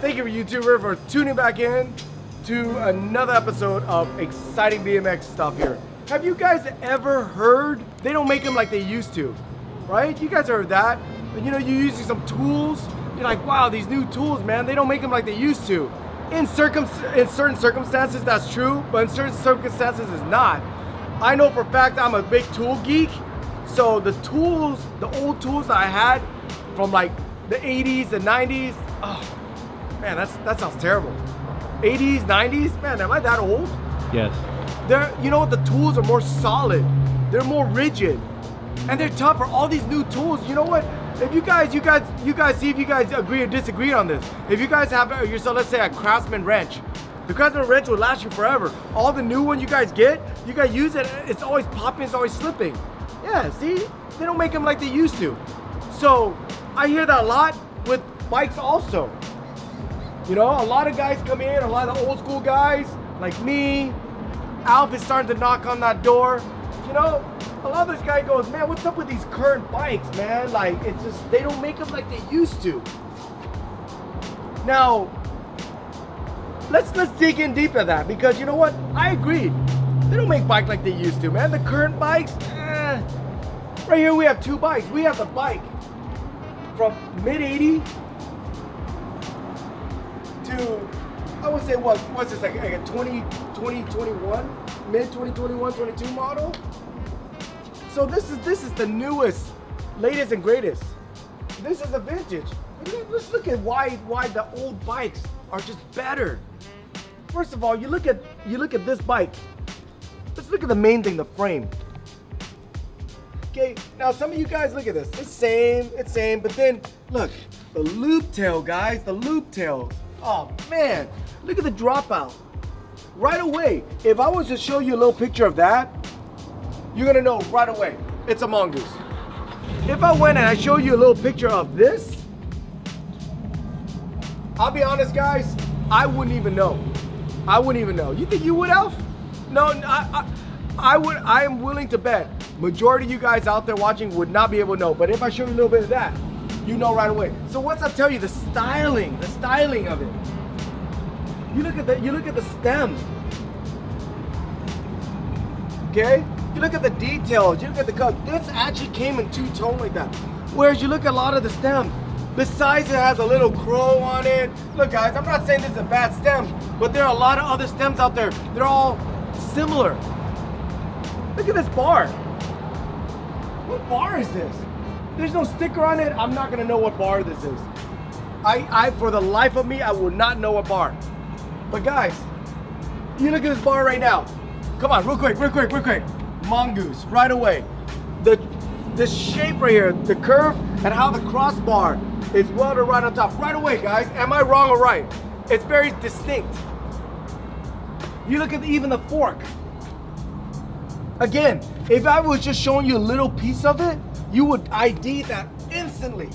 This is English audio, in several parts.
Thank you, YouTuber, for tuning back in to another episode of exciting BMX stuff here. Have you guys ever heard they don't make them like they used to, right? You guys heard that. And you know, you're using some tools. You're like, wow, these new tools, man, they don't make them like they used to. In certain circumstances, that's true, but in certain circumstances, it's not. I know for a fact I'm a big tool geek, so the tools, the old tools that I had from like the 80s, the 90s, oh, man, that sounds terrible. 80s, 90s, man, am I that old? Yes. You know, the tools are more solid. They're more rigid, and they're tougher. All these new tools, you know what? If you guys see if you guys agree or disagree on this. If you guys have yourself, let's say a Craftsman wrench. The Craftsman wrench will last you forever. All the new one you guys get, you guys use it, it's always popping, it's always slipping. Yeah, see? They don't make them like they used to. So, I hear that a lot with bikes also. You know, a lot of guys come in, a lot of old school guys, like me. Alf is starting to knock on that door. You know, a lot of this guy goes, man, what's up with these current bikes, man? Like, it's just, they don't make them like they used to. Now, let's dig in deep at that, because you know what? I agreed. They don't make bikes like they used to, man. The current bikes, Right here we have two bikes. We have the bike from mid-80 to, I would say, what's this, like a 2021? Mid 2021, 22 model. So this is the newest, latest and greatest. This is a vintage. Let's look at why the old bikes are just better. First of all, you look at this bike. Let's look at the main thing, the frame. Okay, now some of you guys look at this. It's same, but then look, the loop tail, guys, the loop tails. Oh man, look at the dropout. Right away, if I was to show you a little picture of that, you're gonna know right away, it's a Mongoose. If I went and I show you a little picture of this, I'll be honest guys, I wouldn't even know. I wouldn't even know. You think you would, Alf? No, I am willing to bet, majority of you guys out there watching would not be able to know, but if I show you a little bit of that, you know right away. So once I tell you the styling of it, you look at the stem. Okay? You look at the details, you look at the color. This actually came in two-tone like that. Whereas you look at a lot of the stem, besides it has a little crow on it. Look guys, I'm not saying this is a bad stem, but there are a lot of other stems out there. They're all similar. Look at this bar. What bar is this? There's no sticker on it. I'm not gonna know what bar this is. I for the life of me, I will not know what bar. But guys, you look at this bar right now. Come on, real quick. Mongoose, right away. The shape right here, the curve, and how the crossbar is welded right on top. Right away, guys, am I wrong or right? It's very distinct. You look at even the fork. Again, if I was just showing you a little piece of it, you would ID that instantly.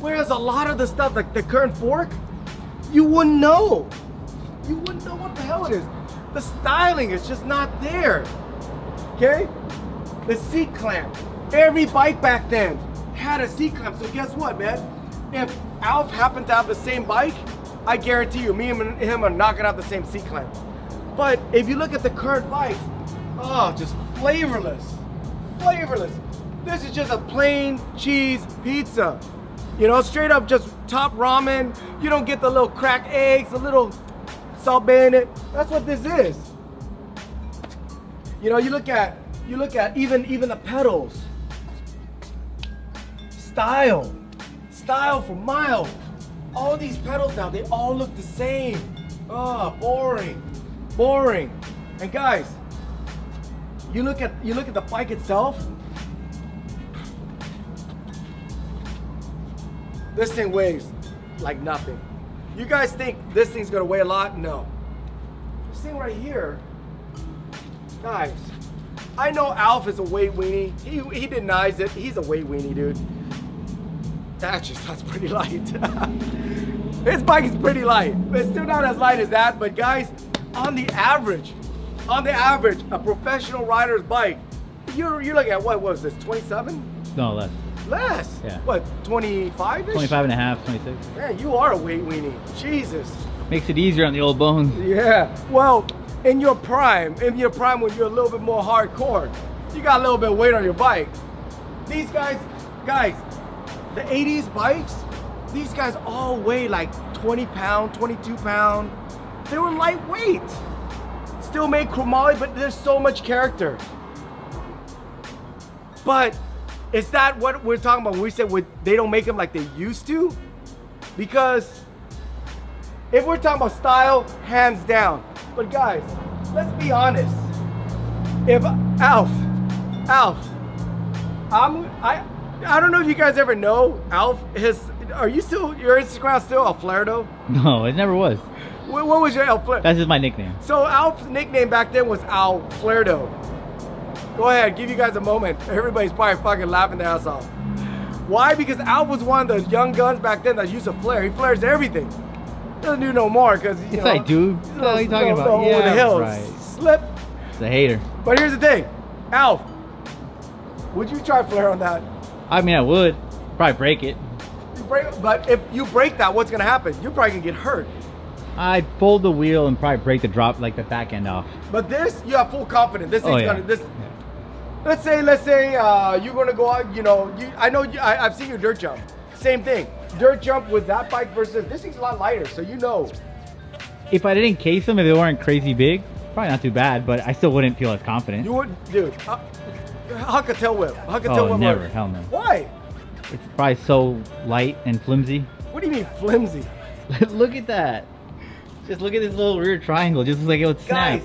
Whereas a lot of the stuff, like the current fork, you wouldn't know. You wouldn't know what the hell it is. The styling is just not there, okay? The seat clamp. Every bike back then had a seat clamp, so guess what, man? If Alf happened to have the same bike, I guarantee you, me and him are knocking out the same seat clamp. But if you look at the current bike, oh, just flavorless, flavorless. This is just a plain cheese pizza. You know, straight up just top ramen. You don't get the little cracked eggs, the little in it. That's what this is. You know, you look at even the pedals. Style for miles. All these pedals now, they all look the same. Oh, boring. And guys, you look at the bike itself. This thing weighs like nothing. You guys think this thing's gonna weigh a lot? No. This thing right here, guys, I know Alf is a weight weenie. He denies it. He's a weight weenie, dude. That just sounds pretty light. His bike is pretty light. It's still not as light as that, but guys, on the average, a professional rider's bike, you're looking at what was this, 27? No, less. Less? Yeah. What, 25-ish? 25 and a half, 26. Man, you are a weight weenie. Jesus. Makes it easier on the old bones. Yeah. Well, in your prime when you're a little bit more hardcore, you got a little bit of weight on your bike. These guys, the 80s bikes, these guys all weigh like 20 pound, 22 pound. They were lightweight. Still made chromoly, but there's so much character. But is that what we're talking about when we said they don't make them like they used to? Because if we're talking about style, hands down. But guys, let's be honest. If Alf, I don't know if you guys ever know Alf. Are you still, your Instagram still El Flaredo? No, it never was. What was your El Flaredo? That's just my nickname. So Alf's nickname back then was Al Flaredo. Go ahead, give you guys a moment. Everybody's probably fucking laughing their ass off. Why? Because Alf was one of the young guns back then that used to flare. He flares everything. Doesn't do no more because you know. Like, dude, what are you talking about? Yeah, over the hill, right. Slip. It's a hater. But here's the thing, Alf. Would you try flare on that? I mean, I would. Probably break it. But if you break that, what's gonna happen? You're probably gonna get hurt. I'd fold the wheel and probably break the drop, like the back end off. But this, you have full confidence. This thing's gonna. This. Yeah. Let's say you're gonna go out. You know, I've seen your dirt jump. Same thing. Dirt jump with that bike versus this thing's a lot lighter, so you know. If I didn't case them, if they weren't crazy big, probably not too bad. But I still wouldn't feel as confident. You wouldn't, dude. Huck a tail whip. Oh, never. Hard. Hell no. Why? It's probably so light and flimsy. What do you mean flimsy? Look at that. Just look at this little rear triangle. Just like it would snap. Guys,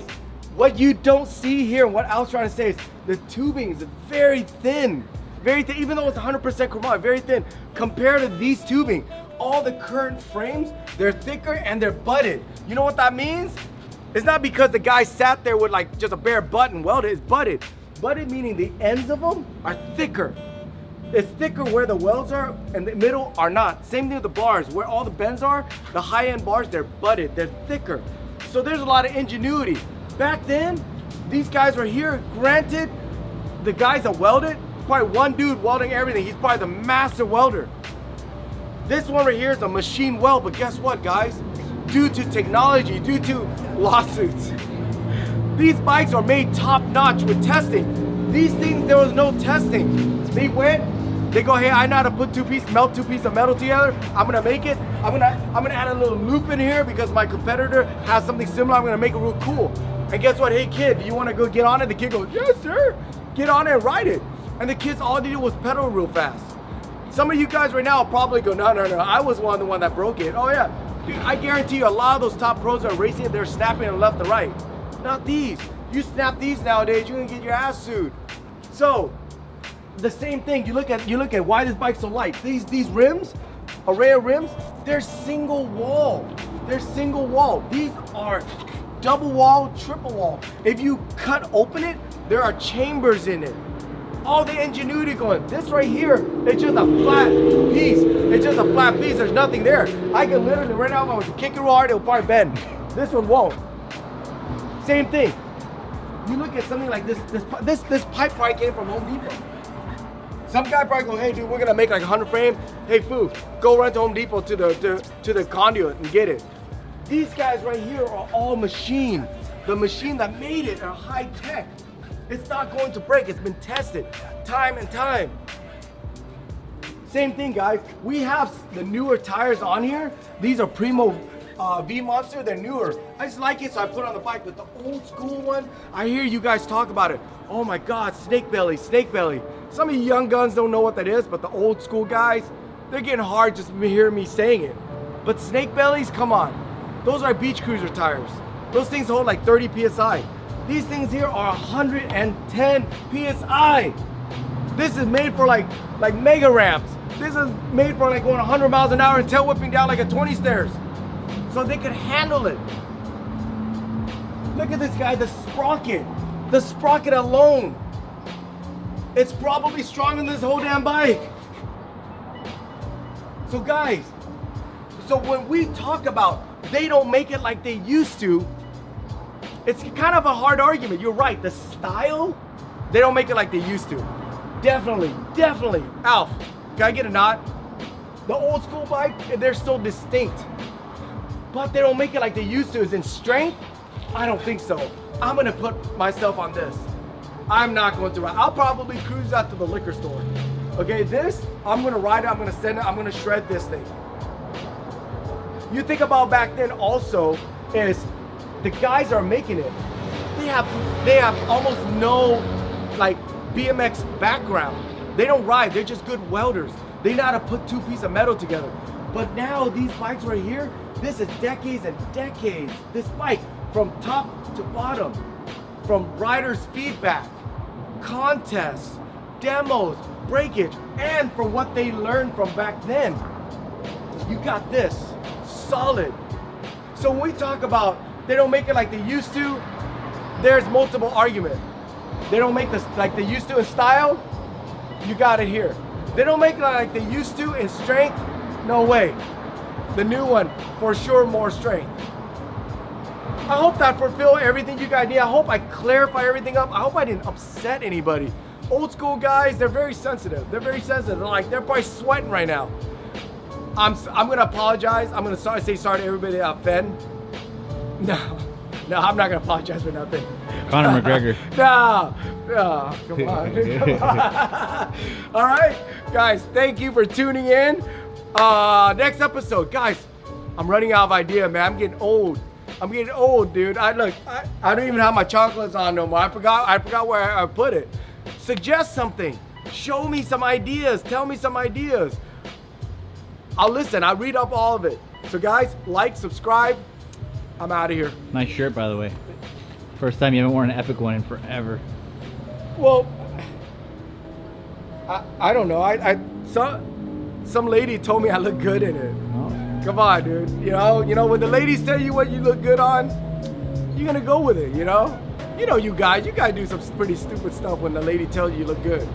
what you don't see here, and what I was trying to say is the tubing is very thin. Very thin, even though it's 100% chromoly, very thin. Compared to these tubing, all the current frames, they're thicker and they're butted. You know what that means? It's not because the guy sat there with like just a bare butt and welded, it's butted. Butted meaning the ends of them are thicker. It's thicker where the welds are and the middle are not. Same thing with the bars. Where all the bends are, the high-end bars, they're butted, they're thicker. So there's a lot of ingenuity. Back then, these guys were here. Granted, the guys that welded, probably one dude welding everything. He's probably the master welder. This one right here is a machine weld, but guess what, guys? Due to technology, due to lawsuits, these bikes are made top-notch with testing. These things, there was no testing. They went, they go, hey, I know how to put melt two pieces of metal together. I'm gonna make it. I'm gonna add a little loop in here because my competitor has something similar. I'm gonna make it real cool. And guess what? Hey kid, do you wanna go get on it? The kid goes, yes sir. Get on it and ride it. And the kids, all they did was pedal real fast. Some of you guys right now probably go, no, no, no. I was one of the one that broke it. Oh yeah. Dude, I guarantee you a lot of those top pros are racing it, they're snapping it left and right. Not these. You snap these nowadays, you're gonna get your ass sued. So the same thing, you look at why this bike's so light. These rims, array of rims, they're single wall. They're single wall. These are double wall, triple wall. If you cut open it, there are chambers in it. All the ingenuity going. This right here, it's just a flat piece. It's just a flat piece, there's nothing there. I can literally, right now, if I was kicking real hard, it would probably bend. This one won't. Same thing. You look at something like this pipe probably came from Home Depot. Some guy probably goes, hey dude, we're gonna make like 100 frames. Hey foo, go run to Home Depot to the conduit and get it. These guys right here are all machine. The machine that made it are high tech. It's not going to break, it's been tested time and time. Same thing guys, we have the newer tires on here. These are Primo V-Monster, they're newer. I just like it, so I put it on the bike, but the old school one, I hear you guys talk about it. Oh my God, snake belly. Some of you young guns don't know what that is, but the old school guys, they're getting hard just to hear me saying it. But snake bellies, come on. Those are beach cruiser tires. Those things hold like 30 PSI. These things here are 110 PSI. This is made for like mega ramps. This is made for like going 100 miles an hour and tail whipping down like a 20 stairs. So they could handle it. Look at this guy, the sprocket. The sprocket alone. It's probably stronger than this whole damn bike. So guys, so when we talk about they don't make it like they used to, it's kind of a hard argument. You're right, the style, they don't make it like they used to. Definitely. Alf, can I get a nod? The old school bike, they're still distinct, but they don't make it like they used to. Is in strength? I don't think so. I'm gonna put myself on this. I'm not going to ride. I'll probably cruise out to the liquor store. Okay, this, I'm gonna ride it, I'm gonna send it, I'm gonna shred this thing. You think about back then also is the guys are making it. They have almost no like BMX background. They don't ride, they're just good welders. They know how to put two pieces of metal together. But now these bikes right here, this is decades and decades. This bike from top to bottom, from riders' feedback, contests, demos, breakage, and from what they learned from back then. You got this, solid. So when we talk about they don't make it like they used to, there's multiple argument. They don't make this like they used to in style, you got it here. They don't make it like they used to in strength, no way. The new one, for sure more strength. I hope that fulfilled everything you guys need. I hope I clarify everything up. I hope I didn't upset anybody. Old school guys, they're very sensitive. They're like, they're probably sweating right now. I'm gonna apologize. I'm gonna say sorry to everybody that I offend. No, I'm not gonna apologize for nothing. Conor McGregor. No, come on. All right, guys, thank you for tuning in. Next episode, guys, I'm running out of idea, man. I'm getting old, dude. I don't even have my chocolates on no more. I forgot where I put it. Suggest something. Show me some ideas. Tell me some ideas. I'll listen. I'll read up all of it. So guys, like, subscribe. I'm out of here. Nice shirt, by the way. First time you haven't worn an epic one in forever. Well, I don't know. Some lady told me I look good in it. Come on, dude. You know, when the ladies tell you what you look good on, you're gonna go with it, you know? You know, you guys do some pretty stupid stuff when the lady tells you you look good.